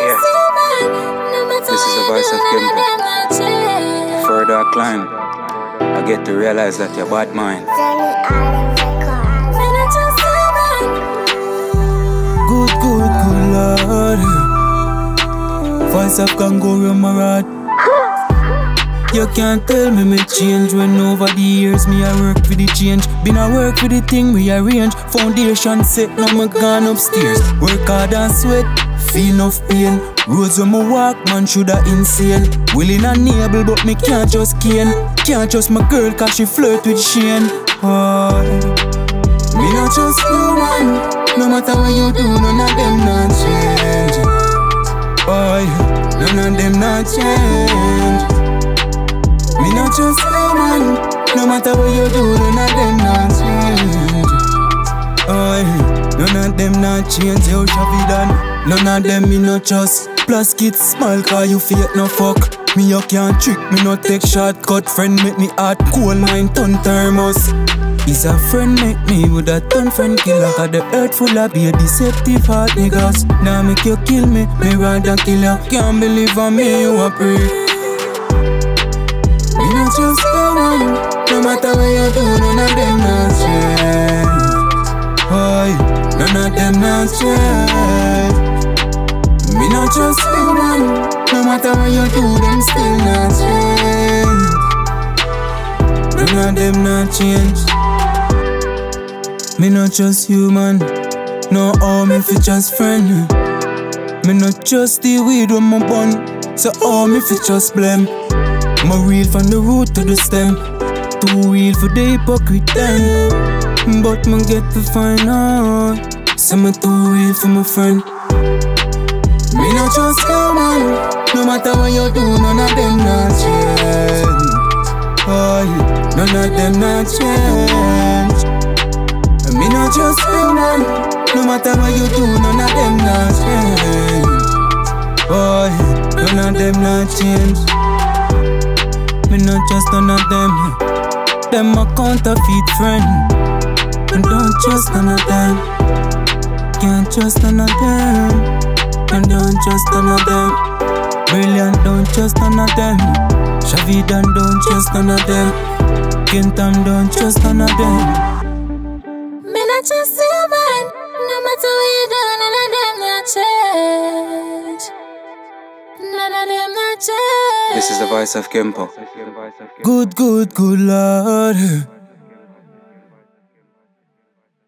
Yeah. This is the voice of Kempo. Further I climb, I get to realize that you're bad mind. Good Lord. Voice of Gong Guru Maraj. You can't tell me me change when over the years me I work for the change. Been a work for the thing we arrange. Foundation set, now me gone upstairs. Work hard and sweat, feel enough pain. Roads when me walk, man should a insane. Willing and able but me can't just cane. Can't trust my girl cause she flirt with Shane. Me not trust no one. No matter what you do, none of them not change. None of them not change. Me not just no man. No matter what you do, none of them not change. None of them not change. How shabby done. None of them me not trust. Plus kids smile cause you fake no fuck. Me you can't trick, me no take shortcut. Friend make me hot, cool mind turn thermos. Is a friend make me with a ton friend killer. Cause the earth full of be a deceptive heart niggas. Now make you kill me, me rather kill ya. Can't believe on me, you a pray. Me not just the one. No matter what you do, none of them not change. None of them not change. Me not just the one. No matter what you do, them still not change. None of them not change. Me not just human. No all me fi just friend. Me not just the weed when my bun. So all me fi just blame. My real from the root to the stem. Too real for the hypocrite then. But man get to find out. So me too real for my friend. Me not trust no man. No matter what you do, none of them not change. None of them not change. Me not trust no man. No matter what you do, none of them not change. None of them not change. Me not just none of them. Them a counterfeit friend. I don't trust none of them. Can't trust none of them. I don't trust none of them. Brilliant, don't trust none of them. Shavidan, don't trust none of them. Kintan, don't trust none of them. Me not trust you, man. No matter what you do, none of them not change. None of them not change. This is the voice of Kempo. Good Lord.